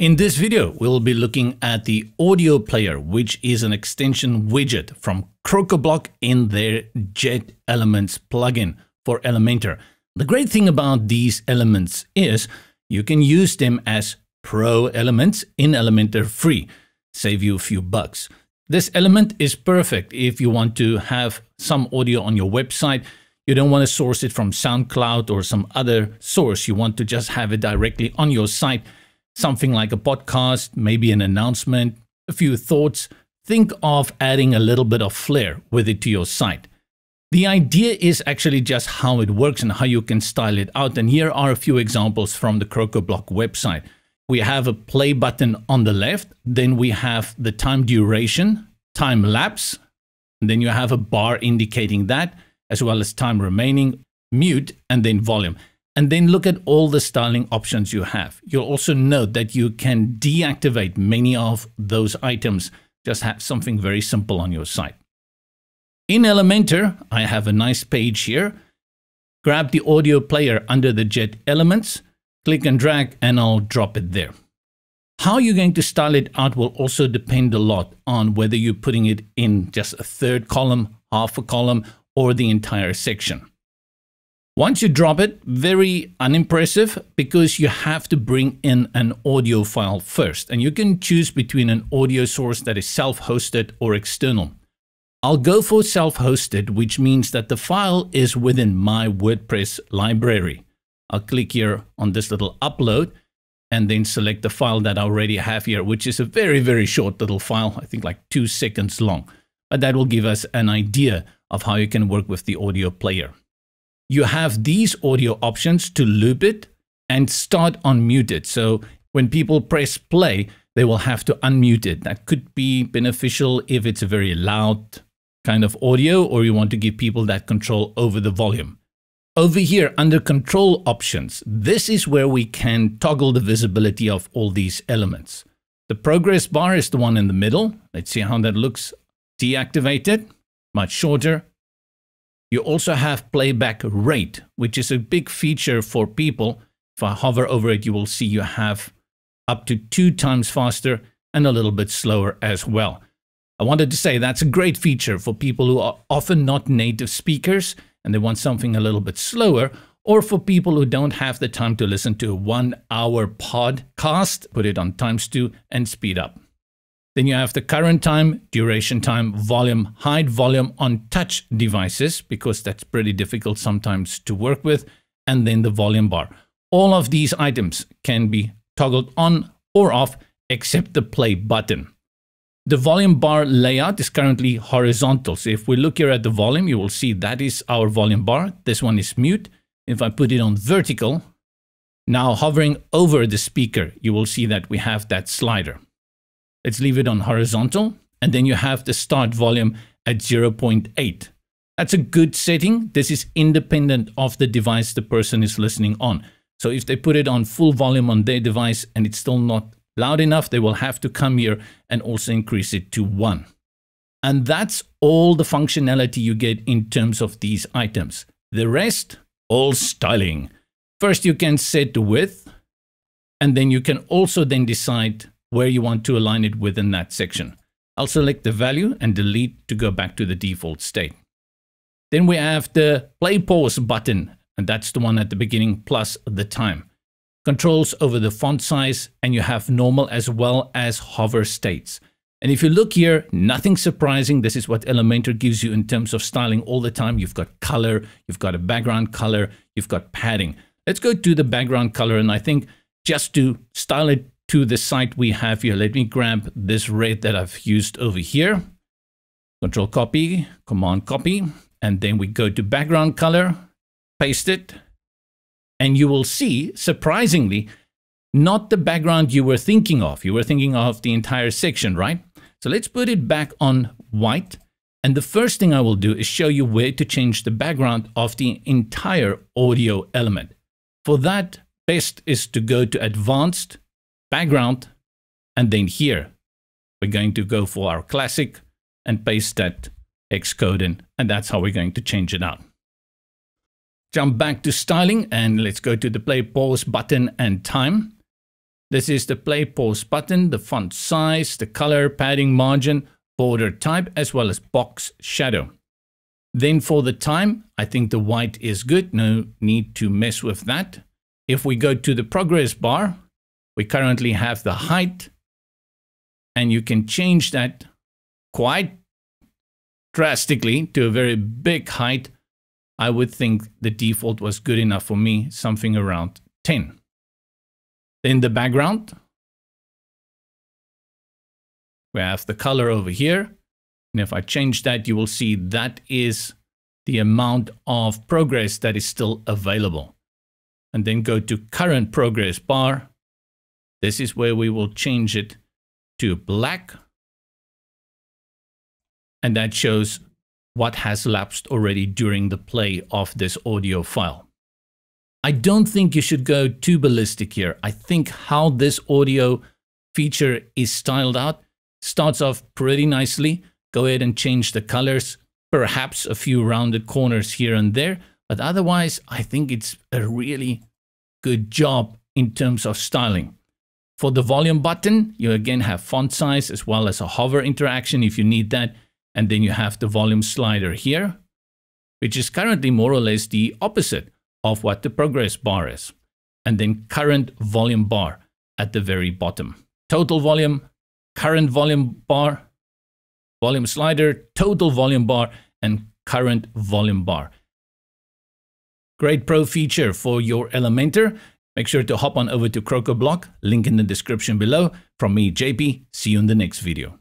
In this video, we'll be looking at the audio player, which is an extension widget from CrocoBlock in their JetElements plugin for Elementor. The great thing about these elements is you can use them as pro elements in Elementor free, save you a few bucks. This element is perfect if you want to have some audio on your website. You don't want to source it from SoundCloud or some other source. You want to just have it directly on your site. Something like a podcast, maybe an announcement, a few thoughts. Think of adding a little bit of flair with it to your site. The idea is actually just how it works and how you can style it out. And here are a few examples from the CrocoBlock website. We have a play button on the left. Then we have the time duration, time lapse. And then you have a bar indicating that, as well as time remaining, mute, and then volume. And then look at all the styling options you have. You'll also note that you can deactivate many of those items. Just have something very simple on your site. In Elementor, I have a nice page here. Grab the audio player under the JetElements, click and drag, and I'll drop it there. How you're going to style it out will also depend a lot on whether you're putting it in just a third column, half a column, or the entire section. Once you drop it, very unimpressive because you have to bring in an audio file first, and you can choose between an audio source that is self-hosted or external. I'll go for self-hosted, which means that the file is within my WordPress library. I'll click here on this little upload and then select the file that I already have here, which is a very short little file, I think like 2 seconds long. But that will give us an idea of how you can work with the audio player. You have these audio options to loop it and start unmuted. So when people press play, they will have to unmute it. That could be beneficial if it's a very loud kind of audio or you want to give people that control over the volume. Over here under control options, this is where we can toggle the visibility of all these elements. The progress bar is the one in the middle. Let's see how that looks. Deactivated, much shorter. You also have playback rate, which is a big feature for people. If I hover over it, you will see you have up to 2 times faster and a little bit slower as well. I wanted to say that's a great feature for people who are often not native speakers and they want something a little bit slower, or for people who don't have the time to listen to a 1-hour podcast, put it on times 2 and speed up. Then you have the current time, duration time, volume, hide volume on touch devices, because that's pretty difficult sometimes to work with, and then the volume bar. All of these items can be toggled on or off, except the play button. The volume bar layout is currently horizontal. So if we look here at the volume, you will see that is our volume bar. This one is mute. If I put it on vertical, now hovering over the speaker, you will see that we have that slider. Let's leave it on horizontal, and then you have the start volume at 0.8. That's a good setting. This is independent of the device the person is listening on. So if they put it on full volume on their device and it's still not loud enough, they will have to come here and also increase it to 1. And that's all the functionality you get in terms of these items. The rest, all styling. First, you can set the width, and then you can also then decide where you want to align it within that section. I'll select the value and delete to go back to the default state. Then we have the play pause button, and that's the one at the beginning plus the time. Controls over the font size, and you have normal as well as hover states. And if you look here, nothing surprising. This is what Elementor gives you in terms of styling all the time. You've got color, you've got a background color, you've got padding. Let's go to the background color, and I think just to style it to the site we have here. Let me grab this red that I've used over here. Control copy, command copy, and then we go to background color, paste it, and you will see, surprisingly, not the background you were thinking of. You were thinking of the entire section, right? So let's put it back on white, and the first thing I will do is show you where to change the background of the entire audio element. For that, best is to go to advanced, background, and then here we're going to go for our classic and paste that hex code in, and that's how we're going to change it out. Jump back to styling and let's go to the play pause button and time. This is the play pause button, the font size, the color, padding, margin, border type, as well as box shadow. Then for the time, I think the white is good. No need to mess with that. If we go to the progress bar, we currently have the height, and you can change that quite drastically to a very big height. I would think the default was good enough for me, something around 10. Then the background. We have the color over here. And if I change that, you will see that is the amount of progress that is still available. And then go to current progress bar. This is where we will change it to black. And that shows what has lapsed already during the play of this audio file. I don't think you should go too ballistic here. I think how this audio feature is styled out starts off pretty nicely. Go ahead and change the colors, perhaps a few rounded corners here and there. But otherwise, I think it's a really good job in terms of styling. For the volume button, you again have font size as well as a hover interaction if you need that. And then you have the volume slider here, which is currently more or less the opposite of what the progress bar is. And then current volume bar at the very bottom. Total volume, current volume bar, volume slider, total volume bar, and current volume bar. Great pro feature for your Elementor. Make sure to hop on over to CrocoBlock, link in the description below. From me, JP, see you in the next video.